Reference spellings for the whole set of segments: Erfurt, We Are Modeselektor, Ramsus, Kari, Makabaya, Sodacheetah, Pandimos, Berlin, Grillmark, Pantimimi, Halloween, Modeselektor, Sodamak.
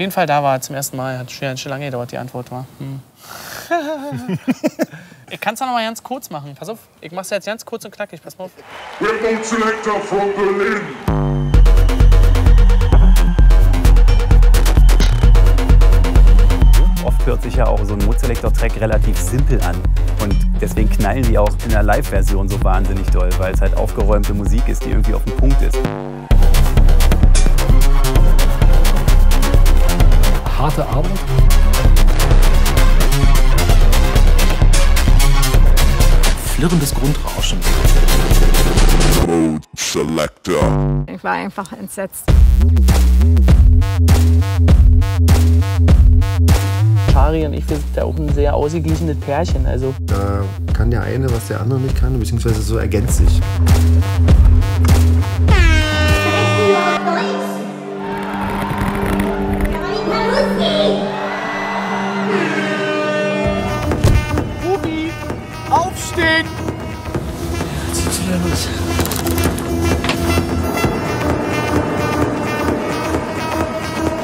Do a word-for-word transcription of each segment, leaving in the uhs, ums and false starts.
jeden Fall da war zum ersten Mal. Hat schon lange gedauert, die Antwort war. Hm. Ich kann es noch mal ganz kurz machen. Pass auf, ich mach's jetzt ganz kurz und knackig. Pass mal auf. Modeselektor von Berlin. Oft hört sich ja auch so ein Modeselektor-Track relativ simpel an. Und deswegen knallen die auch in der Live-Version so wahnsinnig doll, weil es halt aufgeräumte Musik ist, die irgendwie auf dem Punkt ist. Harte Arbeit. Flirrendes Grundrauschen. Modeselektor. Ich war einfach entsetzt. Kari und ich, wir sind ja auch ein sehr ausgeglichenes Pärchen. Also. Da kann der eine, was der andere nicht kann, beziehungsweise so ergänzt sich. Ruby, aufstehen! Was ist denn los?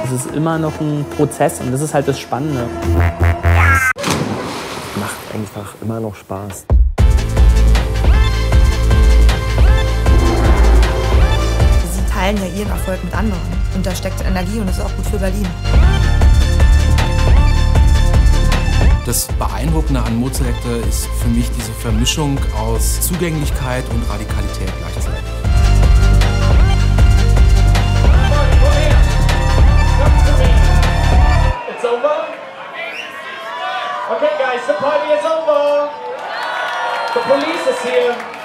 Es ist immer noch ein Prozess und das ist halt das Spannende. Macht einfach immer noch Spaß. Sie teilen ja ihren Erfolg mit anderen und da steckt Energie und das ist auch gut für Berlin. Das Beeindruckende an Modeselektor ist für mich diese Vermischung aus Zugänglichkeit und Radikalität gleichzeitig. It's over? Okay guys, the party is over. The police is here.